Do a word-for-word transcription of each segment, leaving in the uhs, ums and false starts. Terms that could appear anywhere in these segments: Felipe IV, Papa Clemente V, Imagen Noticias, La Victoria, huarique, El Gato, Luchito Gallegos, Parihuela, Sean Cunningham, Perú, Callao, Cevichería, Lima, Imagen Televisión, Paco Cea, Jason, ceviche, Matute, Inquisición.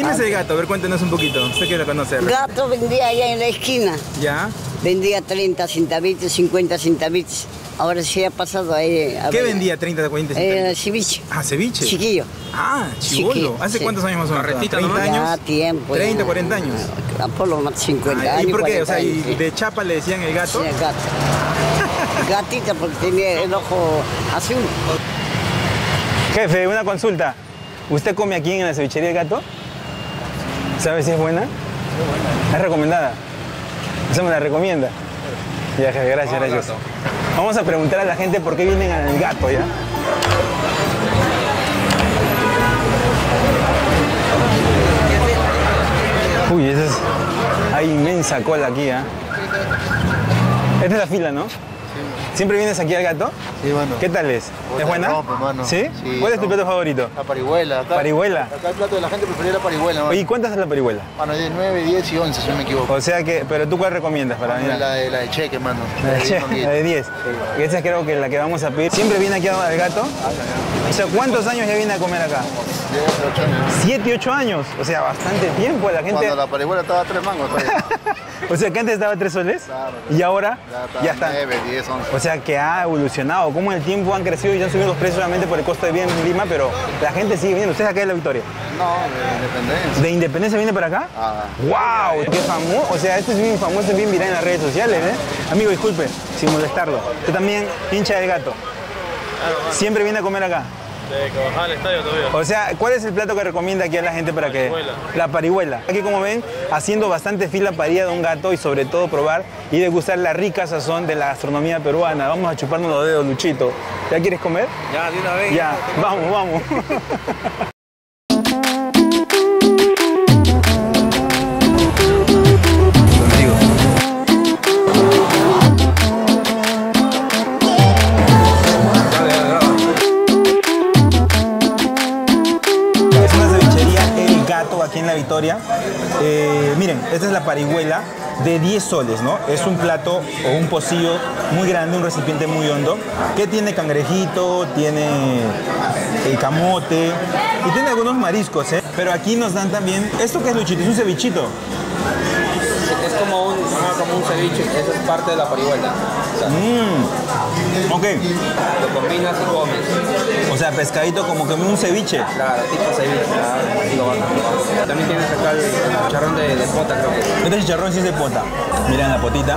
¿Quién es el Gato? A ver, cuéntenos un poquito. Usted quiere conocer. Gato vendía allá en la esquina. ¿Ya? Vendía treinta centavitos, cincuenta centavitos. Ahora se ha pasado ahí. A ¿Qué ver, vendía treinta, cuarenta centavitos? Eh, ceviche. Ah, ceviche. Chiquillo. Ah, chibolo. ¿Hace sí. cuántos años más o menos? ¿treinta ¿no? años? Tiempo, ¿treinta, cuarenta años? Por lo más cincuenta ah, años. ¿Y por qué? O sea, años, sí. ¿De chapa le decían el Gato? Sí, el Gato. Gatita porque tenía el ojo azul. Jefe, una consulta. ¿Usted come aquí en la cevichería del Gato? ¿Sabe si es buena? Es buena. ¿Es recomendada? ¿Usted me la recomienda? Ya, jefe, gracias, vamos, gracias. Gato. Vamos a preguntar a la gente por qué vienen al Gato, ¿ya? Uy, esa es... hay inmensa cola aquí, ¿eh? Esta es la fila, ¿no? Sí. ¿Siempre vienes aquí al Gato? Sí, mano. ¿Qué tal es? ¿Es buena? Rompe, mano. ¿Sí? Sí. ¿Cuál es tu plato favorito? La parihuela. Acá, ¿parihuela? Acá el plato de la gente prefería la parihuela, mano. ¿Y cuántas es la parihuela? Mano, de nueve, diez y once, si no me equivoco. O sea que... ¿pero tú cuál recomiendas para mí? La de, la de cheque, mano. La de cheque, la de diez. Sí, y esa es creo que la que vamos a pedir. ¿Siempre viene aquí al Gato? O sea, ¿cuántos años ya viene a comer acá? siete, ocho años. siete, ocho años. O sea, bastante tiempo la gente... Cuando la parihuela estaba a tres mangos. O sea, que antes estaba a tres soles. Claro, y ahora ya, ya está. nueve, diez, once. O sea, que ha evolucionado. Como en el tiempo han crecido y han subido los precios solamente por el costo de vida en Lima, pero la gente sigue viniendo. ¿Ustedes acá de la Victoria? No, de Independencia. ¿De Independencia viene para acá? Ah. ¡Wow! ¡Qué famoso! O sea, esto es bien famoso, es bien viral en las redes sociales, ¿eh? Amigo, disculpe, sin molestarlo. Usted también hincha del Gato. ¿Siempre viene a comer acá? De que bajaba al estadio todavía. O sea, ¿cuál es el plato que recomienda aquí a la gente para que...? La parihuela. Aquí, como ven, haciendo bastante fila para ir a Don Gato y sobre todo probar y degustar la rica sazón de la gastronomía peruana. Vamos a chuparnos los dedos, Luchito. ¿Ya quieres comer? Ya, de una vez. Ya, ya. Vamos, vamos. Aquí en la Victoria, eh, miren, esta es la parihuela de diez soles, ¿no? Es un plato o un pocillo muy grande, un recipiente muy hondo, que tiene cangrejito, tiene eh, camote y tiene algunos mariscos, ¿eh? Pero aquí nos dan también, ¿esto qué es, Luchito? ¿Es un cevichito? Es como un, como un ceviche, esa es parte de la parihuela. O sea, mm. Ok. Lo combinas y comes. O sea, pescadito como que un ceviche. Claro, tipo ceviche. Claro. También tienes acá el chicharrón de, de pota, creo que. Este chicharrón sí es de pota. Miren la potita.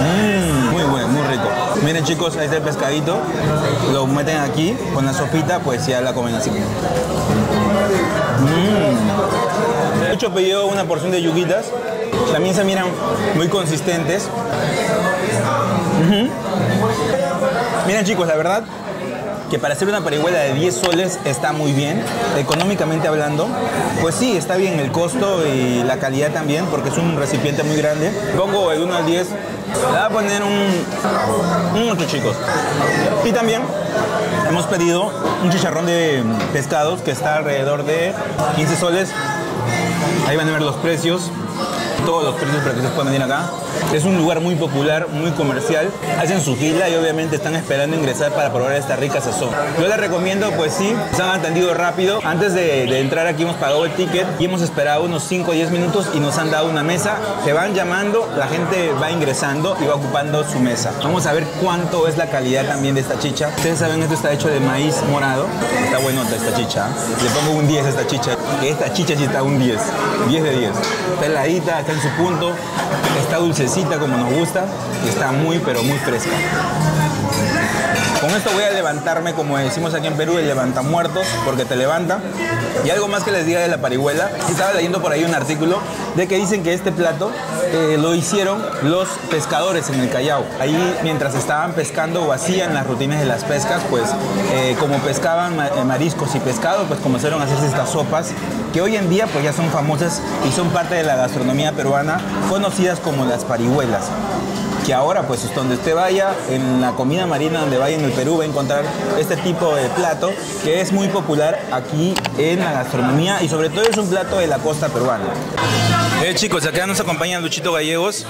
Mmm, muy bueno, muy rico. Miren, chicos, ahí está el pescadito. Lo meten aquí con la sopita, pues ya la comen así. Mmm. De hecho, pedí una porción de yuguitas. También se miran muy consistentes. Uh-huh. Miren, chicos, la verdad que para hacer una parihuela de diez soles está muy bien, económicamente hablando. Pues sí, está bien el costo y la calidad también, porque es un recipiente muy grande. Pongo el uno al diez, le voy a poner un, un ocho, chicos. Y también hemos pedido un chicharrón de pescados que está alrededor de quince soles. Ahí van a ver los precios. Todos los precios para que ustedes puedan venir acá. Es un lugar muy popular, muy comercial. Hacen su fila y obviamente están esperando ingresar para probar esta rica sazón. Yo les recomiendo, pues sí, se han atendido rápido. Antes de, de entrar aquí hemos pagado el ticket y hemos esperado unos cinco o diez minutos y nos han dado una mesa. Se van llamando, la gente va ingresando y va ocupando su mesa. Vamos a ver cuánto es la calidad también de esta chicha. Ustedes saben, esto está hecho de maíz morado. Está buenota esta chicha. Le pongo un diez a esta chicha. Esta chicha sí está un diez. diez de diez. Peladita, está en su punto, está dulcecita como nos gusta y está muy pero muy fresca. Con esto voy a levantarme, como decimos aquí en Perú, el levanta muertos, porque te levanta. Y algo más que les diga de la parihuela, estaba leyendo por ahí un artículo de que dicen que este plato eh, lo hicieron los pescadores en el Callao. Ahí mientras estaban pescando o hacían las rutinas de las pescas, pues eh, como pescaban mariscos y pescado, pues comenzaron a hacerse estas sopas que hoy en día pues ya son famosas y son parte de la gastronomía peruana, conocidas como las parihuelas. que ahora pues donde usted vaya, en la comida marina donde vaya en el Perú, va a encontrar este tipo de plato que es muy popular aquí en la gastronomía y sobre todo es un plato de la costa peruana. Eh, chicos, acá nos acompaña Luchito Gallegos.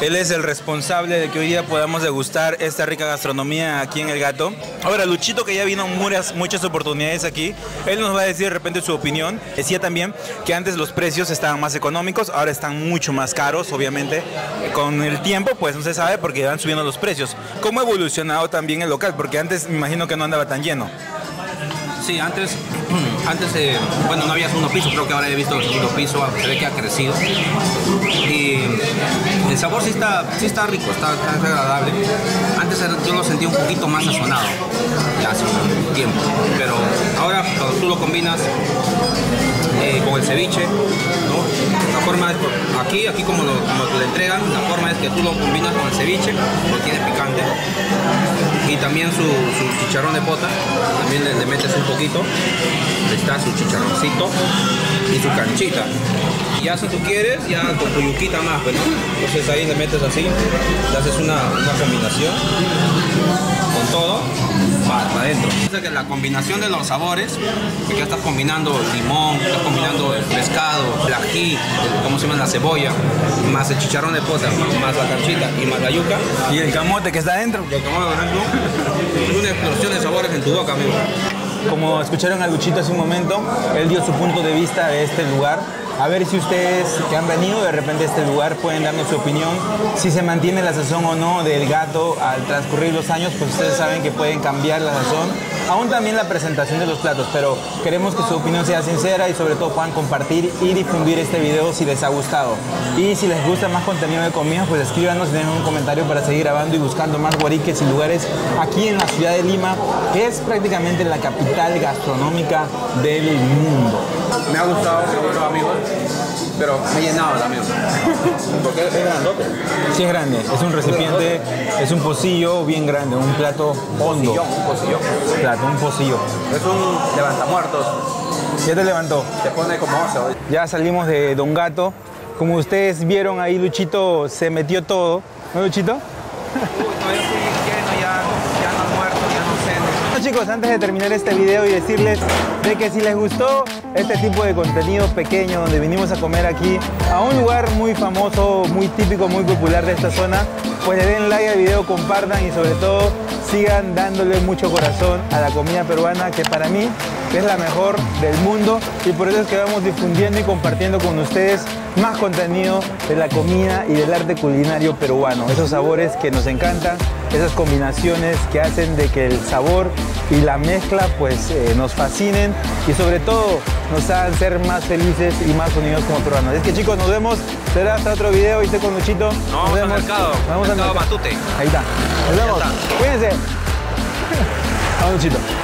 Él es el responsable de que hoy día podamos degustar esta rica gastronomía aquí en El Gato. Ahora, Luchito, que ya vino muchas, muchas oportunidades aquí, él nos va a decir de repente su opinión. Decía también que antes los precios estaban más económicos, ahora están mucho más caros, obviamente. Con el tiempo, pues no se sabe porque van subiendo los precios. ¿Cómo ha evolucionado también el local? Porque antes me imagino que no andaba tan lleno. Sí, antes, antes eh, bueno, no había segundo piso, creo que ahora he visto el segundo piso, se ve que ha crecido. Y el sabor sí está, sí está rico, está, está agradable. Antes yo lo sentía un poquito más sazonado, ya hace un tiempo. Pero ahora cuando tú lo combinas eh, con el ceviche, ¿no? La forma es, aquí, aquí como lo, como te lo entregan, la forma es que tú lo combinas con el ceviche, lo tienes picante. Y también su, su chicharrón de pota, también le, le metes un poquito, está su chicharroncito y su canchita. Y ya si tú quieres, ya con tu yuquita más, ¿verdad? Entonces ahí le metes así, le haces una, una combinación con todo, para adentro. La combinación de los sabores, que ya estás combinando limón, estás combinando el pescado, el ají, el, ¿cómo se llama? La cebolla, más el chicharrón de pota, más la canchita y más la yuca. Y el camote que está adentro. El camote, es una explosión de sabores en tu boca, amigo. Como escucharon a Luchito hace un momento, él dio su punto de vista de este lugar. A ver si ustedes que han venido de repente a este lugar pueden darnos su opinión. Si se mantiene la sazón o no del Gato al transcurrir los años, pues ustedes saben que pueden cambiar la sazón. Aún también la presentación de los platos, pero queremos que su opinión sea sincera y sobre todo puedan compartir y difundir este video si les ha gustado. Y si les gusta más contenido de comidas, pues escríbanos y dejen un comentario para seguir grabando y buscando más huariques y lugares aquí en la ciudad de Lima, que es prácticamente la capital gastronómica del mundo. Me ha gustado, pero amigos, pero me he llenado la mesa. Porque es grandote. Sí, es grande. Es un recipiente, es un pocillo bien grande, un plato hondo. Pocillón, un pocillo. Plato, un pocillo. Es un levantamuertos. Ya te levantó. Te pone como oso. Ya salimos de Don Gato. Como ustedes vieron ahí, Luchito se metió todo. ¿No, Luchito? Chicos, antes de terminar este video y decirles de que si les gustó este tipo de contenido pequeño donde vinimos a comer aquí a un lugar muy famoso, muy típico, muy popular de esta zona, pues le den like al video, compartan y sobre todo sigan dándole mucho corazón a la comida peruana, que para mí es la mejor del mundo, y por eso es que vamos difundiendo y compartiendo con ustedes más contenido de la comida y del arte culinario peruano, esos sabores que nos encantan, esas combinaciones que hacen de que el sabor y la mezcla pues eh, nos fascinen y sobre todo nos hagan ser más felices y más unidos como peruanos. Es que chicos, nos vemos, será hasta otro video, y estoy con Luchito. Nos vamos al mercado, nos vamos al mercado Matute. Ahí está, nos vemos, cuídense. Vamos, Luchito.